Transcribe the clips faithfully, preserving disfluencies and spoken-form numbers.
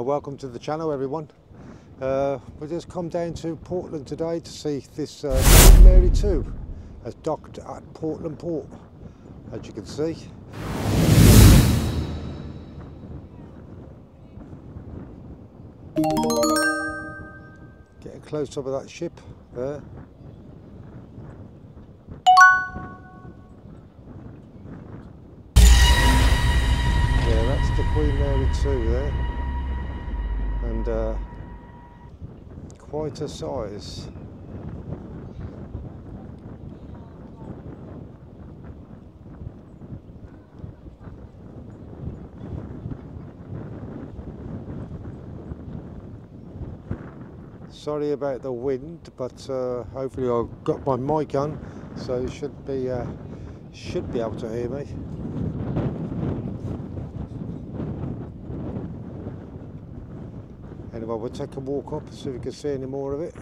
Uh, welcome to the channel, everyone. Uh, we just come down to Portland today to see this uh, Queen Mary two as docked at Portland Port, as you can see. Get a close up of that ship there. Yeah, that's the Queen Mary two there. And uh, quite a size. Sorry about the wind, but uh, hopefully I've got my mic on, so you should be uh, should be able to hear me. Anyway, we'll take a walk up, see if we can see any more of it.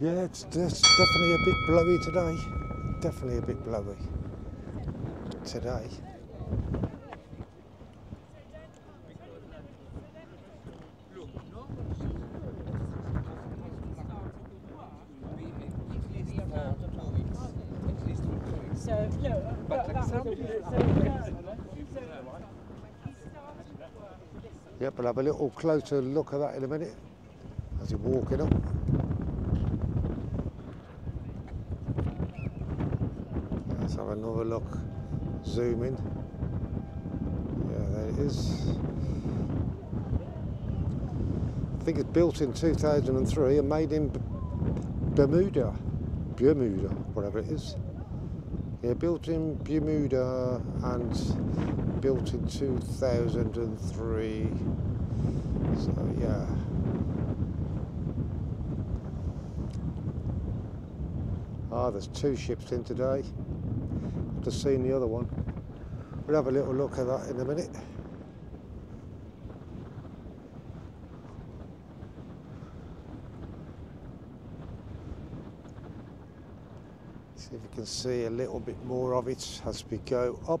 Yeah, it's, it's definitely a bit blowy today. Definitely a bit blowy today. Yep, we'll have a little closer look at that in a minute as you're walking up. Let's have another look, zoom in. Yeah, there it is. I think it's built in two thousand three and made in B Bermuda, Bermuda, whatever it is. Yeah, built in Bermuda and built in two thousand three. So, yeah. Ah, there's two ships in today. To see the other one. We'll have a little look at that in a minute. See if you can see a little bit more of it as we go up.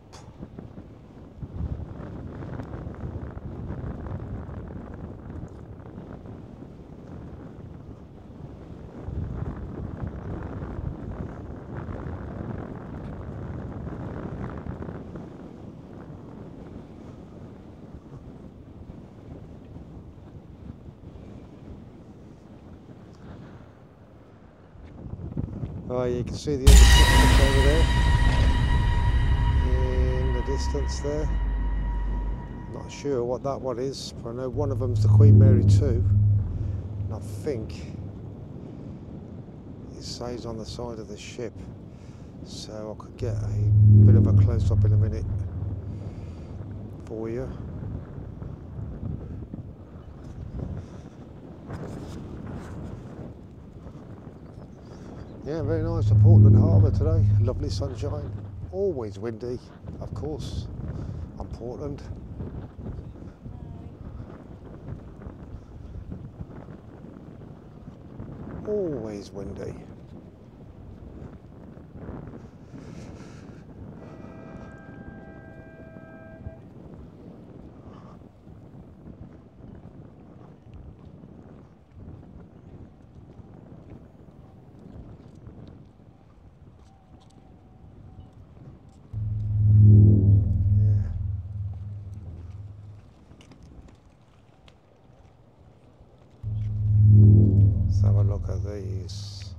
Oh, you can see the other ship over there in the distance there. Not sure what that one is, but I know one of them's the Queen Mary two, and I think it says on the side of the ship, so I could get a bit of a close-up in a minute for you. Yeah, very nice for Portland Harbour today. Lovely sunshine. Always windy, of course, on Portland. Always windy. Have a look at these.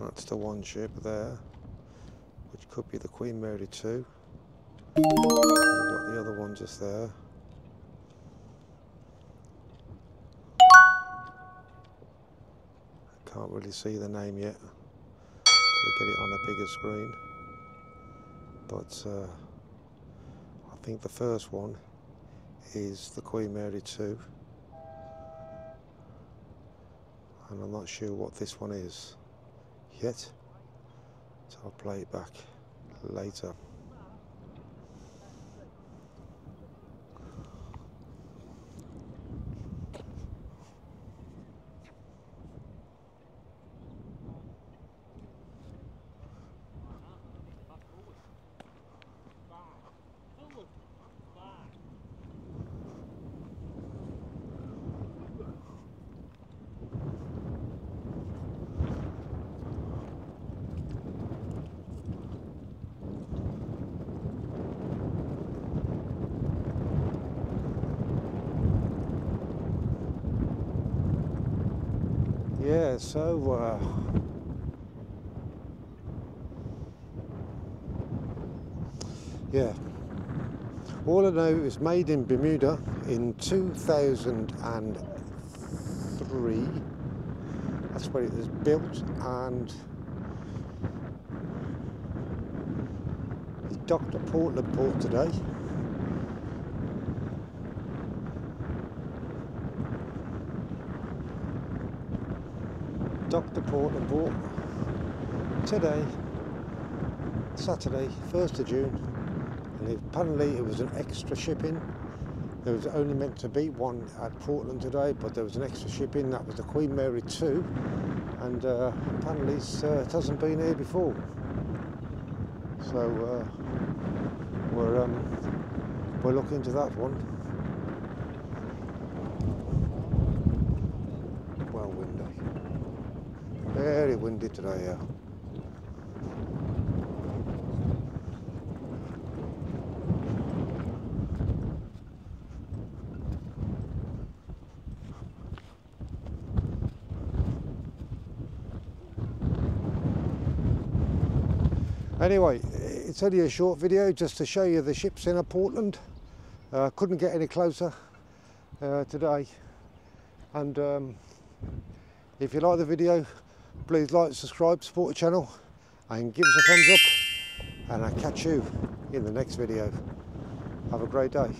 That's the one ship there, which could be the Queen Mary two. We've got the other one just there. I can't really see the name yet till I get it on a bigger screen. But uh, I I think the first one is the Queen Mary two, and I'm not sure what this one is yet, so I'll play it back later. Yeah, so uh, yeah, all I know is made in Bermuda in two thousand three. That's when it was built, and it docked at Portland Port today. Docked at Portland Port today, Saturday, first of June, and apparently it was an extra shipping. There was only meant to be one at Portland today, but there was an extra shipping. That was the Queen Mary two, and uh, apparently it's, uh, it hasn't been here before. So uh, we're um, we're looking into that one. Very windy today, yeah. Anyway, it's only a short video just to show you the ships in Portland. Uh, couldn't get any closer uh, today. And um, if you like the video, please like, subscribe, support the channel and give us a thumbs up, and I'll catch you in the next video. Have a great day.